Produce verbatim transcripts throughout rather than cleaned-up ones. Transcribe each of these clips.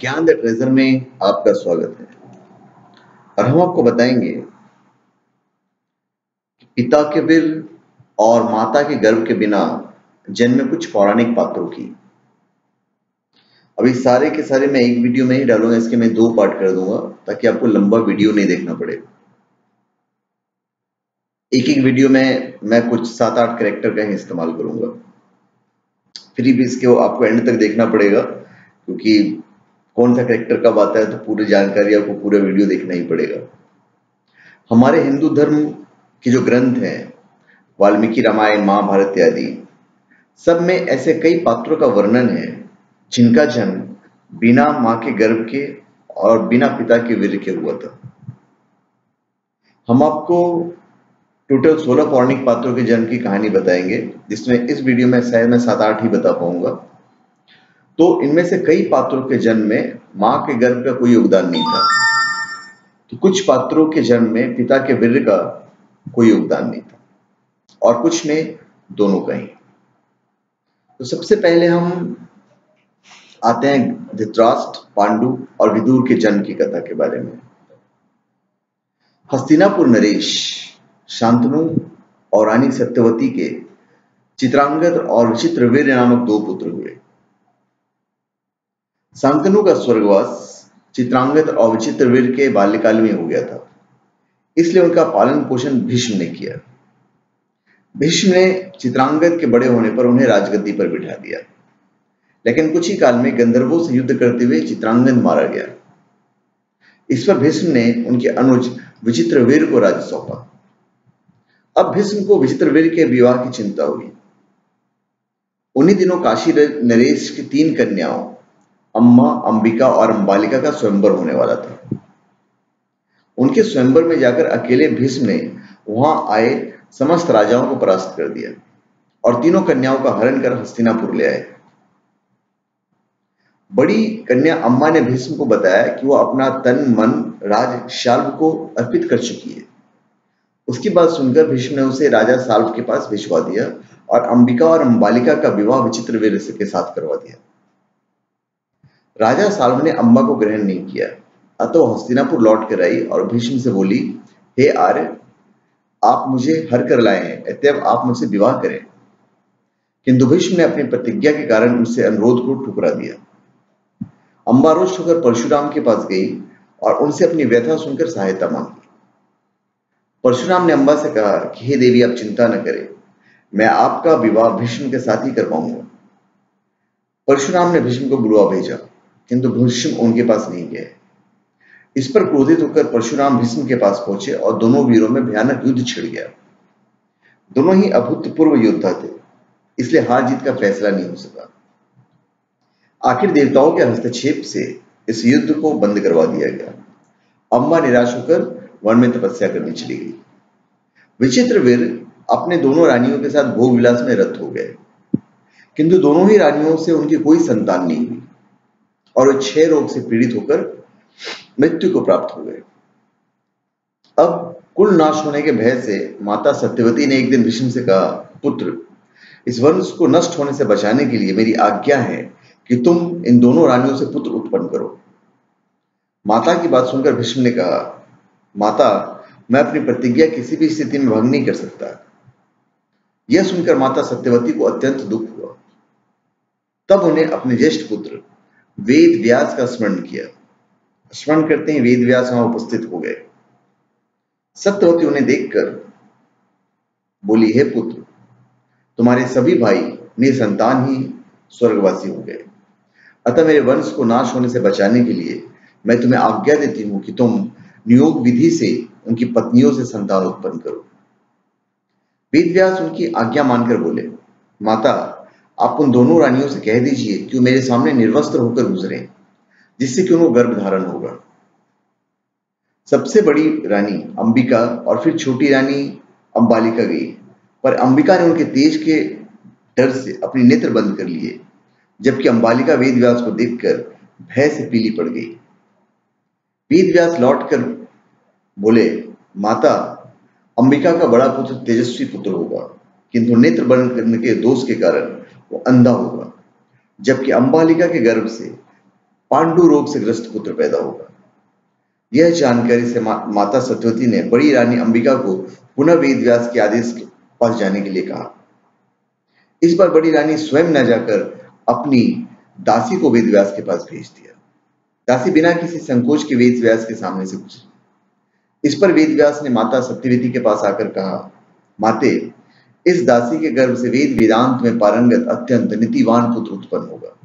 ज्ञान the treasure में आपका स्वागत है। और हम आपको बताएंगे कि पिता के बिल और माता के गर्भ के बिना जन्मे कुछ पौराणिक पात्रों की। अभी सारे के सारे मैं एक वीडियो में ही डालूंगा, इसके मैं दो पार्ट कर दूंगा ताकि आपको लंबा वीडियो नहीं देखना पड़े। एक एक वीडियो में मैं कुछ सात आठ कैरेक्टर का ही इस्तेमाल करूंगा। फिर भी इसके आपको एंड तक देखना पड़ेगा क्योंकि कौन सा कैरेक्टर कब आता है तो पूरी जानकारी आपको पूरा वीडियो देखना ही पड़ेगा। हमारे हिंदू धर्म के जो ग्रंथ हैं वाल्मीकि रामायण, महाभारत आदि, सब में ऐसे कई पात्रों का वर्णन है जिनका जन्म बिना मां के गर्भ के और बिना पिता के वीर के हुआ था। हम आपको टोटल सोलह पौराणिक पात्रों के जन्म की कहानी बताएंगे, जिसमें इस वीडियो में शायद मैं सात आठ ही बता पाऊंगा। तो इनमें से कई पात्रों के जन्म में मां के गर्भ का कोई योगदान नहीं था, तो कुछ पात्रों के जन्म में पिता के वीर का कोई योगदान नहीं था और कुछ में दोनों का ही। तो सबसे पहले हम आते हैं धृतराष्ट्र, पांडु और विदुर के जन्म की कथा के बारे में। हस्तिनापुर नरेश शांतनु और रानी सत्यवती के चित्रांगद और विचित्रवीर्य नामक दो पुत्र हुए। शांतनु का स्वर्गवास चित्रांगद और विचित्रवीर्य के बाल्यकाल में हो गया था, इसलिए उनका पालन पोषण भीष्म ने किया। भीष्म ने चित्रांगद के बड़े होने पर उन्हें राजगद्दी पर बिठा दिया, लेकिन कुछ ही काल में गंधर्वों से युद्ध करते हुए चित्रांगद मारा गया। इस पर भीष्म ने उनके अनुज विचित्रवीर्य को राज्य सौंपा। अब भीष्म को विचित्रवीर्य के विवाह की चिंता हुई। उन्हीं दिनों काशी नरेश की तीन कन्याओं अम्बा, अंबिका और अंबालिका का स्वयंवर होने वाला था। उनके स्वयंवर में जाकर अकेले भीष्म ने वहां आए समस्त राजाओं को परास्त कर दिया और तीनों कन्याओं का हरण कर हस्तिनापुर ले आए। बड़ी कन्या अम्बा ने भीष्म को बताया कि वह अपना तन मन राज शाल्व को अर्पित कर चुकी है। उसकी बात सुनकर भीष्म ने उसे राजा शाल्व के पास भिजवा दिया और अंबिका और अंबालिका का विवाह विचित्रवीर्य के साथ करवा दिया। राजा शाल्व ने अम्बा को ग्रहण नहीं किया, अतः हस्तिनापुर लौट कर आई और भीष्म से बोली, हे आर्य, आप मुझे हर कर लाए हैं, अतएव आप मुझसे विवाह करें। किंतु भीष्म ने अपनी प्रतिज्ञा के कारण उनसे अनुरोध को ठुकरा दिया। अम्बा रोष होकर परशुराम के पास गई और उनसे अपनी व्यथा सुनकर सहायता मांगी। परशुराम ने अम्बा से कहा कि हे देवी, आप चिंता न करें, मैं आपका विवाह भीष्म के साथ ही करवाऊंगा। परशुराम ने भीष्म को बुलवा भेजा, किंतु भीष्म उनके पास नहीं गए। इस पर क्रोधित होकर परशुराम भीष्म के पास पहुंचे और दोनों वीरों में भयानक युद्ध छिड़ गया। दोनों ही अभूतपूर्व योद्धा थे, इसलिए हार जीत का फैसला नहीं हो सका। आखिर देवताओं के हस्तक्षेप से इस युद्ध को बंद करवा दिया गया। अम्बा निराश होकर वन में तपस्या करने चली गई। विचित्रवीर्य अपने दोनों रानियों के साथ भोग विलास में रत हो गए, किंतु दोनों ही रानियों से उनकी कोई संतान नहीं हुई और वे छह रोग से पीड़ित होकर मृत्यु को प्राप्त हो गए। अब कुल नाश होने के भय से माता सत्यवती ने एक दिन भीष्म से कहा, पुत्र, इस वंश को नष्ट होने से बचाने के लिए मेरी आज्ञा है कि तुम इन दोनों रानियों से पुत्र उत्पन्न करो। माता की बात सुनकर भीष्म ने कहा, माता, मैं अपनी प्रतिज्ञा किसी भी स्थिति में भंग नहीं कर सकता। यह सुनकर माता सत्यवती को अत्यंत दुख हुआ। तब उन्हें अपने ज्येष्ठ पुत्र वेद व्यास का स्मरण किया। स्मरण करते ही वेद व्यास वहां उपस्थित हो गए। सत्यवती उन्हें देखकर बोली, हे पुत्र, तुम्हारे सभी भाई निसंतान ही स्वर्गवासी हो गए, अतः मेरे वंश को नाश होने से बचाने के लिए मैं तुम्हें आज्ञा देती हूं कि तुम नियोग विधि से उनकी पत्नियों से संतान उत्पन्न करो। वेदव्यास उनकी आज्ञा मानकर बोले, माता, आप उन दोनों रानियों से कह दीजिए कि वो मेरे सामने निर्वस्त्र होकर गुजरे, जिससे कि उनको गर्भ धारण होगा। सबसे बड़ी रानी अंबिका और फिर छोटी रानी अंबालिका गई, पर अंबिका ने उनके तेज के डर से अपने नेत्र बंद कर लिए, जबकि अंबालिका वेदव्यास को देखकर भय से पीली पड़ गई। वेद व्यास लौट कर बोले, माता, अंबिका का बड़ा पुत्र तेजस्वी पुत्र होगा, किंतु नेत्र बंद करने के दोष के कारण वो अंधा होगा, जबकि अंबालिका के गर्भ से पांडु रोग से ग्रस्त पुत्र पैदा होगा। यह जानकारी से मा, माता सत्यवती ने बड़ी रानी अंबिका को पुनः वेद व्यास के आदेश के पास जाने के लिए कहा। इस बार बड़ी रानी स्वयं न जाकर अपनी दासी को वेद व्यास के पास भेज दिया। दासी बिना किसी संकोच के वेद व्यास के सामने से गुजरी। इस पर वेद व्यास ने माता सत्यवती के पास आकर कहा, माते, इस दासी के गर्भ से वेद वेदांत में पारंगत अत्यंत नीतिवान पुत्र उत्पन्न होगा।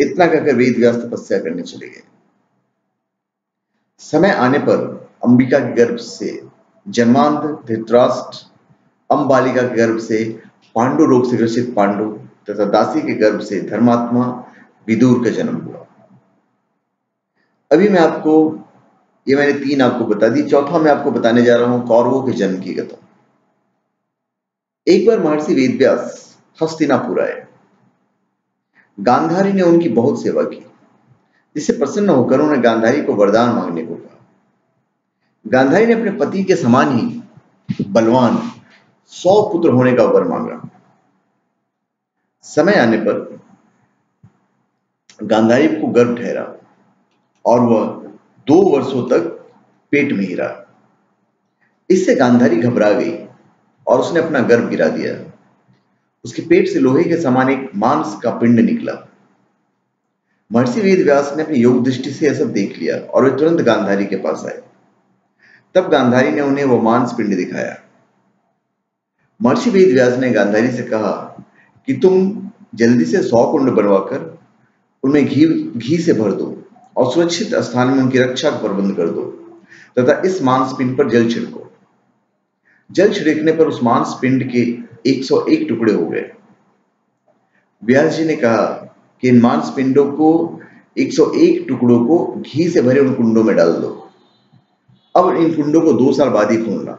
इतना कहकर वेद व्यास तपस्या करने चले गए। समय आने पर अंबिका के गर्भ से जन्मांध धृतराष्ट्र, अंबालिका के गर्भ से पांडु रोग से ग्रसित पांडु तथा दासी के गर्भ से धर्मात्मा विदुर का जन्म हुआ। अभी मैं आपको ये मैंने तीन आपको बता दी, चौथा मैं आपको बताने जा रहा हूं कौरवों के जन्म की कथा। एक बार महर्षि वेद व्यास हस्तिनापुर आए। गांधारी ने उनकी बहुत सेवा की, जिससे प्रसन्न होकर उन्होंने गांधारी को वरदान मांगने को कहा। गांधारी ने अपने पति के समान ही बलवान सौ पुत्र होने का वर मांगा। समय आने पर गांधारी को गर्भ ठहरा और वह दो वर्षों तक पेट में ही रहा। इससे गांधारी घबरा गई और उसने अपना गर्भ गिरा दिया। उसके पेट से लोहे के समान एक मांस का पिंड निकला। महर्षि वेद व्यास ने अपनी योग दृष्टि से यह सब देख लिया और वे तुरंत गांधारी के पास आए। तब गांधारी ने उन्हें वह मांस पिंड दिखाया। महर्षि वेद व्यास ने गांधारी से कहा कि तुम जल्दी से सौ कुंड बनवाकर उनमें घी घी से भर दो और सुरक्षित स्थान में उनकी रक्षा का प्रबंध कर दो तथा इस मांस पिंड पर जल छिड़को। जल छिड़कने पर उस मांस पिंड के एक सौ एक टुकड़े हो गए। व्यास जी ने कहा कि इन मांस पिंडों को एक सौ एक टुकड़ों को घी से भरे उन कुंडों में डाल दो। अब इन कुंडों को दो साल बाद ही खोलना।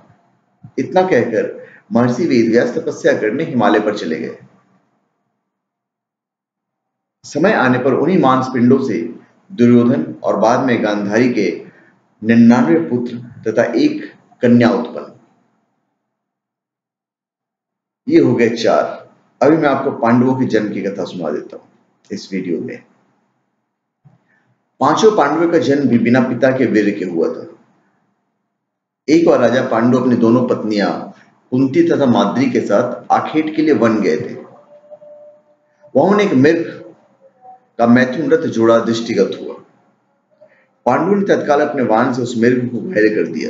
इतना कहकर महर्षि वेदव्यास तपस्या करने हिमालय पर चले गए। समय आने पर उन्हीं मांस पिंडों से दुर्योधन और बाद में गांधारी के निन्यानवे पुत्र तथा एक कन्या उत्पन्न। ये हो गए चार। अभी मैं आपको पांडवों के जन्म की कथा सुना देता हूं इस वीडियो में। पांचों पांडवों का जन्म भी बिना पिता के वीर के हुआ था। एक बार राजा पांडु अपनी दोनों पत्नियां कुंती तथा माद्री के साथ आखेट के लिए वन गए थे। वहां उन्हें एक मिर्ख का मैथुन रथ जोड़ा दृष्टिगत हुआ। पांडु ने तत्काल अपने वाहन से उस मिर्ग को घायल कर दिया।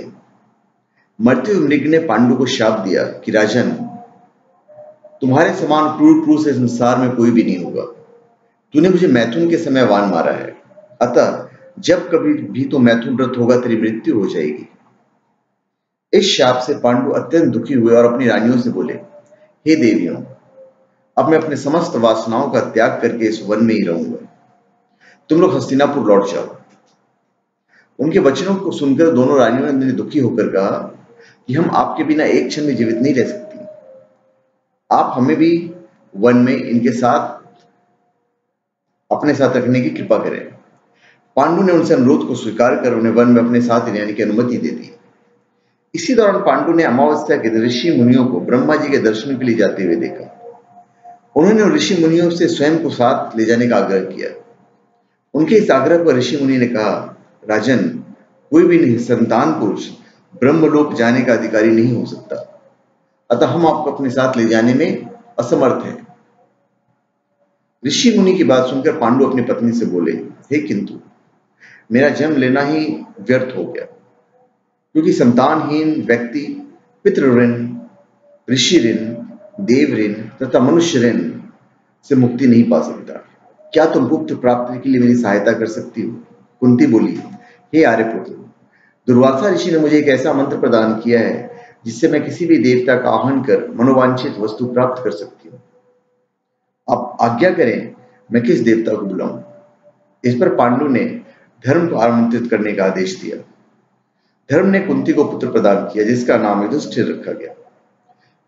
मरते हुए मृग ने पांडु को शाप दिया कि राजन, तुम्हारे समान क्रूर क्रूर से संसार में कोई भी नहीं होगा। तूने मुझे मैथुन के समय वान मारा है, अतः जब कभी भी तो मैथुन रथ होगा, तेरी मृत्यु हो जाएगी। इस शाप से पांडु अत्यंत दुखी हुए और अपनी रानियों से बोले, हे देवियों, अब मैं अपने समस्त वासनाओं का त्याग करके इस वन में ही रहूंगा। तुम लोग हस्तिनापुर लौट जाओ। उनके वचनों को सुनकर दोनों रानियों ने दुखी होकर कहा कि हम आपके बिना एक क्षण में जीवित नहीं रह सकते। आप हमें भी वन में इनके साथ अपने साथ रखने की कृपा करें। पांडु ने उनसे अनुरोध को स्वीकार कर उन्हें वन में अपने साथ रहने की अनुमति दे दी। इसी दौरान पांडु ने अमावस्या के ऋषि मुनियों को ब्रह्मा जी के दर्शन के लिए जाते हुए देखा। उन्होंने ऋषि मुनियों से स्वयं को साथ ले जाने का आग्रह किया। उनके इस आग्रह पर ऋषि मुनि ने कहा, राजन, कोई भी नहीं संतान पुरुष ब्रह्मलोक जाने का अधिकारी नहीं हो सकता, अतः हम आपको अपने साथ ले जाने में असमर्थ हैं। ऋषि मुनि की बात सुनकर पांडु अपनी पत्नी से बोले, हे किंतु, मेरा जन्म लेना ही व्यर्थ हो गया, क्योंकि संतानहीन व्यक्ति पितृ ऋण, ऋषि ऋण, देव ऋण तथा मनुष्य ऋण से मुक्ति नहीं पा सकता। क्या तुम गुप्त प्राप्ति के लिए मेरी सहायता कर सकती हो? कुंती बोली, हे आर्यपुत्र, दुर्वासा ऋषि ने मुझे एक ऐसा मंत्र प्रदान किया है जिससे मैं किसी भी देवता का आह्वान कर मनोवांछित वस्तु प्राप्त कर सकती हूँ। आप आज्ञा करें, मैं किस देवता को बुलाऊं? इस पर पांडु ने धर्म को आमंत्रित करने का आदेश दिया। धर्म ने कुंती को पुत्र प्रदान किया, जिसका नाम युधिष्ठिर रखा गया।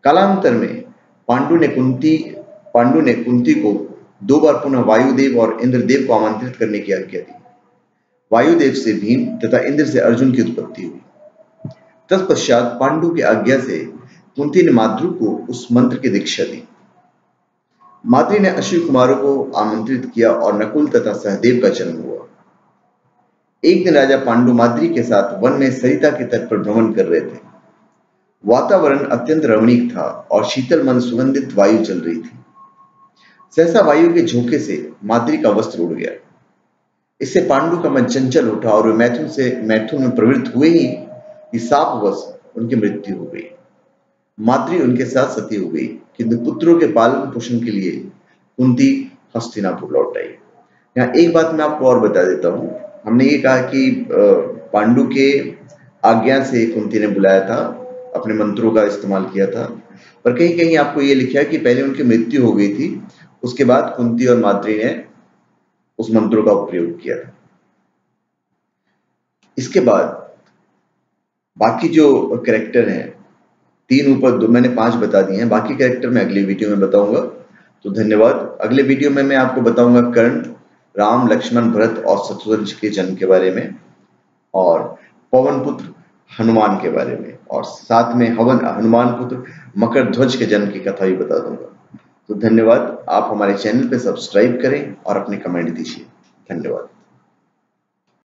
कालांतर में पांडु ने कुंती पांडु ने कुंती को दो बार पुनः वायुदेव और इंद्रदेव को आमंत्रित करने की आज्ञा दी। वायुदेव से भीम तथा इंद्र से अर्जुन की उत्पत्ति हुई। तत्पश्चात पांडु की आज्ञा से कुंती ने माद्री को उस मंत्र की दीक्षा दी। माद्री ने अश्विनी कुमारों को आमंत्रित किया और नकुल तथा सहदेव का जन्म हुआ। एक दिन राजा पांडु माद्री के साथ वन में सरिता के तट पर भ्रमण कर रहे थे। वातावरण अत्यंत रमणीक था और शीतल मन सुगंधित वायु चल रही थी। सहसा वायु के झोंके से माद्री का वस्त्र उड़ गया। इससे पांडु का मन चंचल उठा और वे मैथुन से मैथुन में प्रवृत्त हुए ही शापवश उनकी मृत्यु हो गई। माद्री उनके साथ सती हो गई, किंतु पुत्रों के पालन पोषण के लिए कुंती हस्तिनापुर लौट आई। यहाँ एक बात मैं आपको और बता देता हूँ। हमने ये कहा कि पांडु के आज्ञा से कुंती ने बुलाया था, अपने मंत्रों का इस्तेमाल किया था, पर कहीं कहीं आपको ये लिखा कि पहले उनकी मृत्यु हो गई थी, उसके बाद कुंती और माद्री ने उस मंत्रों का प्रयोग किया था। इसके बाद बाकी जो कैरेक्टर हैं, तीन ऊपर दो मैंने पांच बता दिए हैं, बाकी कैरेक्टर मैं अगले वीडियो में बताऊंगा। तो धन्यवाद। अगले वीडियो में मैं आपको बताऊंगा कर्ण, राम, लक्ष्मण, भरत और शत्रुघ्न के जन्म के बारे में, और पवन पुत्र हनुमान के बारे में, और साथ में हवन हनुमान पुत्र मकर ध्वज के जन्म की कथा भी बता दूंगा। तो धन्यवाद। आप हमारे चैनल पर सब्सक्राइब करें और अपने कमेंट दीजिए। धन्यवाद।